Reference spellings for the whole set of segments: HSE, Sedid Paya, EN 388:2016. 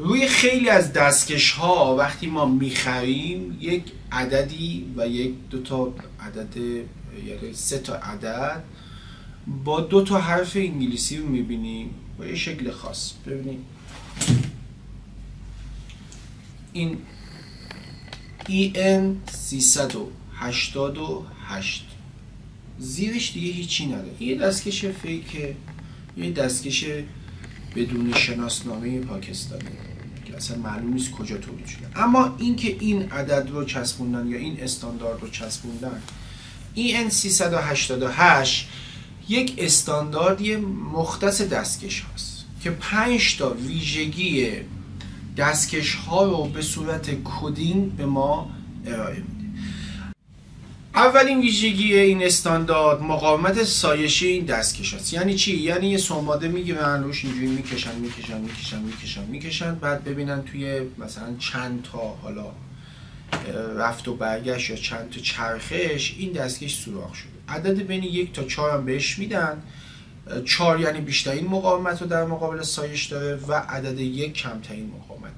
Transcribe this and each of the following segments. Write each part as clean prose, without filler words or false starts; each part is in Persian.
روی خیلی از دستکش ها وقتی ما میخریم یک عددی و یک دو تا عدد یعنی سه تا عدد با دو تا حرف انگلیسی رو میبینیم با یه شکل خاص. ببینیم این EN 388 زیرش دیگه هیچی نداره. یه دستکش فیکه، یه دستکش بدون شناسنامه پاکستانی که اصلا معلوم نیست کجا تولید شده. اما اینکه این عدد رو چسبوندن یا این استاندارد رو چسبوندن، EN 388 یک استانداردی مختص دستکش هاست که 5 تا ویژگی دستکش ها رو به صورت کدینگ به ما ارائه میده. اولین ویژگی این استاندارد مقاومت سایشی این دستکش است. یعنی چی؟ یعنی یه سنباده میگیرن روش اینجوری میکشن بعد ببینن توی مثلا چند تا حالا رفت و برگشت یا چند تا چرخش این دستکش سوراخ شده. عدد بین 1 تا 4 هم بهش میدن. 4 یعنی بیشترین مقاومت رو در مقابل سایش داره و عدد 1 کمترین مقاومت.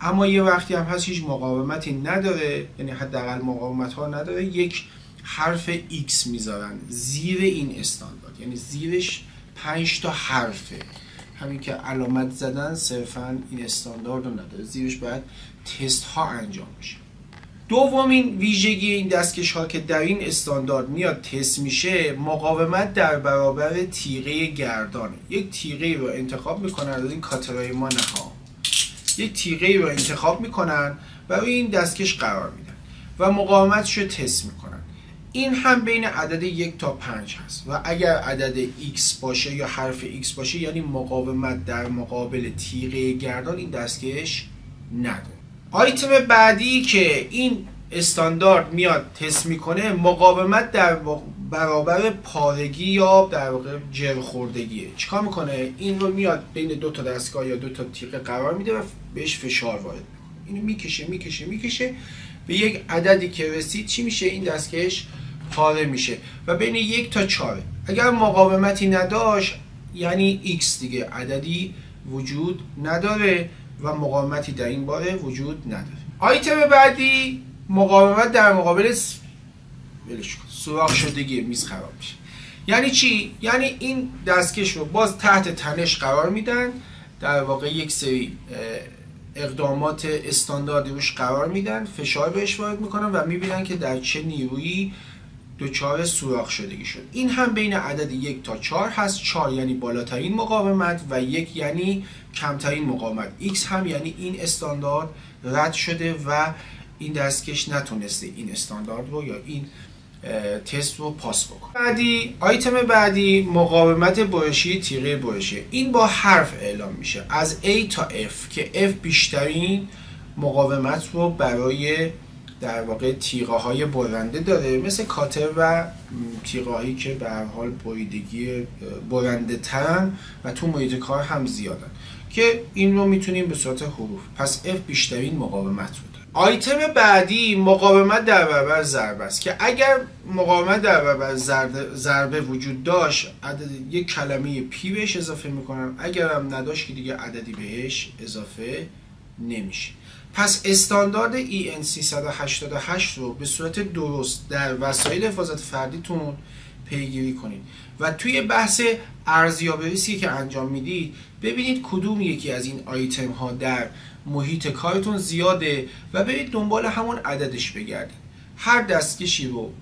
اما یه وقتی هم هست هیچ مقاومتی نداره، یعنی حداقل مقاومت ها نداره، یک حرف X میذارن زیر این استاندارد، یعنی زیرش 5 تا حرفه. همین که علامت زدن صرفا این استاندارد رو نداره، زیرش باید تست ها انجام بشه. دومین ویژگی این دستکش ها که در این استاندارد میاد تست میشه، مقاومت در برابر تیغه گردانه. یک تیغه رو انتخاب میکنن از این کاترای ما نها. یک تیغه رو انتخاب میکنن و روی این دستکش قرار میدن و مقاومتش رو تست میکنن. این هم بین عدد 1 تا 5 هست و اگر عدد X باشه یا حرف X باشه یعنی مقاومت در مقابل تیغه گردان این دستکش نداره. آیتم بعدی که این استاندارد میاد تست میکنه مقاومت در برابر پارگی یا در واقع جرخوردگیه. چیکار میکنه؟ این رو میاد بین 2 تا دستگاه یا 2 تا تیغه قرار میده و بهش فشار وارد میکنه. اینو میکشه به یک عددی که رسید چی میشه؟ این دستکش پاره میشه و بین 1 تا 4. اگر مقاومتی نداشت یعنی X دیگه عددی وجود نداره و مقاومتی در این باره وجود نداره. آیتم بعدی مقاومت در مقابل سوراخ شدگی میز خراب میشه. یعنی چی؟ یعنی این دستکش رو باز تحت تنش قرار میدن، در واقع یک سری اقدامات استانداردی روش قرار میدن، فشار بهش وارد میکنن و میبینن که در چه نیرویی دچار سوراخ شدگی شد. این هم بین عدد 1 تا 4 هست. 4 یعنی بالاترین مقاومت و 1 یعنی کمترین مقاومت. X هم یعنی این استاندارد رد شده و این دستکش نتونسته این استاندارد رو یا این تست رو پاس بکنه. آیتم بعدی مقاومت برشی تیغه برشی. این با حرف اعلام میشه از A تا F که F بیشترین مقاومت رو برای در واقع تیغه های برنده داره، مثل کاتر و تیغه هایی که به هر حال بریدگی برنده ترن و تو محیط کار هم زیادن، که این رو میتونیم به صورت حروف. پس F بیشترین مقاومت رو داره. آیتم بعدی مقاومت در برابر ضربه است که اگر مقاومت در برابر ضربه وجود داشت عدد یک کلمه پی بهش اضافه میکنم، اگر هم نداشت که دیگه عددی بهش اضافه نمیشه. پس استاندارد EN 388 رو به صورت درست در وسایل حفاظت فردیتون پیگیری کنید و توی بحث ارزیابی ریسکی که انجام میدید ببینید کدوم یکی از این آیتم ها در محیط کارتون زیاده و برید دنبال همون عددش بگردید. هر دستکشی رو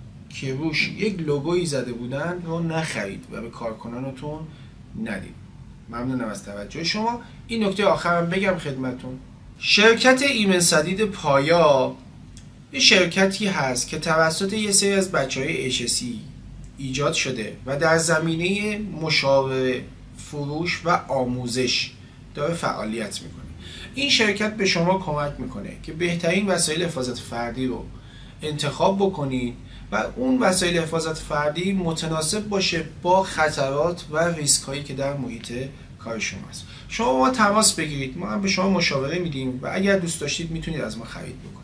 که روش یک لوگویی زده بودن رو نخرید و به کارکنانتون ندید. ممنونم از توجه شما. این نکته آخرم بگم خدمتتون. شرکت ایمن سدید پایا یه شرکتی هست که توسط یه سری از بچهای HSE ایجاد شده و در زمینه مشاوره، فروش و آموزش داره فعالیت میکنه. این شرکت به شما کمک میکنه که بهترین وسایل حفاظت فردی رو انتخاب بکنید و اون وسایل حفاظت فردی متناسب باشه با خطرات و ریسک‌هایی که در محیط کار شما است. شما ما تماس بگیرید، ما هم به شما مشاوره میدیم و اگر دوست داشتید میتونید از ما خرید بکنید.